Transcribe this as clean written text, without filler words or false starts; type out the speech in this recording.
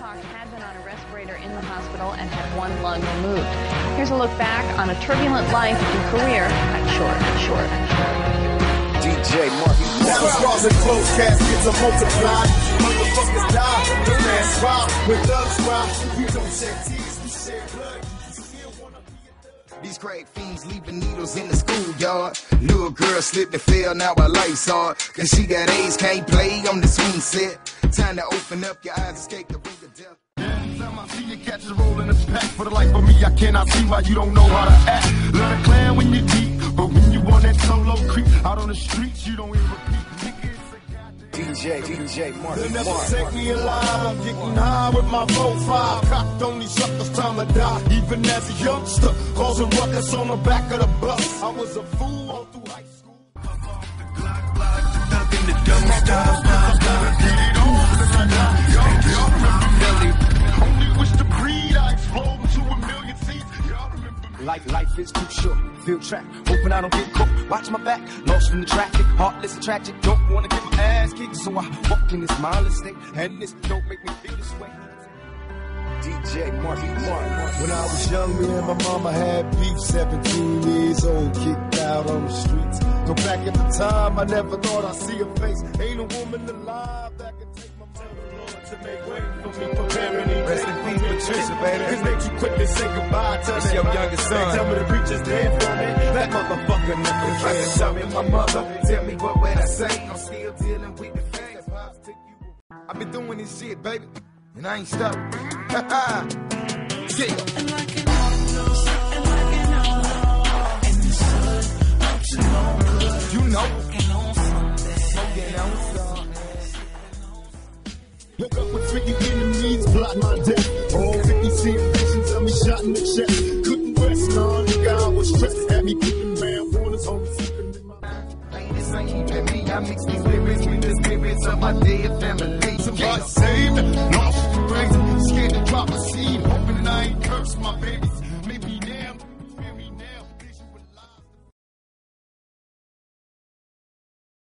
Marc had been on a respirator in the hospital and had one lung removed. Here's a look back on a turbulent life and career at Short. DJ Marcy Marc. Stars and closed caskets are multiplied. Motherfuckers die. The man's robbed. When thugs rob, we don't shed tears, we shed blood. These crack fiends leaving needles in the schoolyard. Little girl slipped and fell, now her life's hard. Cause she got AIDS, can't play on the swing set. Time to open up your eyes, escape the brink of death. Every time I see you catch a roll in the pack. For the life of me, I cannot see why you don't know how to act. Learn to clan when you're deep, but when you on that solo creep, out on the streets, you don't even peep. DJ Marcy Marc. They'll never take me alive. I'm getting high with my 4-5. Cocked on these suckers, time to die. Even as a youngster, causing ruckus on the back of the bus. I was a fool all through high school. I'm off the Glock block, nothing to dumb style. Life is too short, feel trapped, hoping I don't get caught, watch my back, lost from the traffic, heartless and tragic, don't wanna get my ass kicked, so I walk in this mindless state, and this don't make me feel this way. DJ Marcy Marc. When I was young, me and my mama had beef, 17 years old, kicked out on the streets, go back at the time, I never thought I'd see her face, ain't a woman alive that can take my to make way for me, preparing me. Rest in peace, Patricia, baby. Cause they too quick to say goodbye to it's your youngest son. They tell me the preacher's dead for me. That motherfucker never tried to tell me my mother. Tell me what would I say? I'm still dealing with the facts. I've been doing this shit, baby, and I ain't stopping. Yeah. Look up with 50 enemies, block my death. All 50 seeing visions of me shot in the chest. Couldn't rest, no, nigga, I was stressed. Had me keeping round corners, homies sleeping in my mind. This ain't even me, I mix these lyrics with the spirits of my dead family. Somebody save me, lost the race, scared to drop a seed.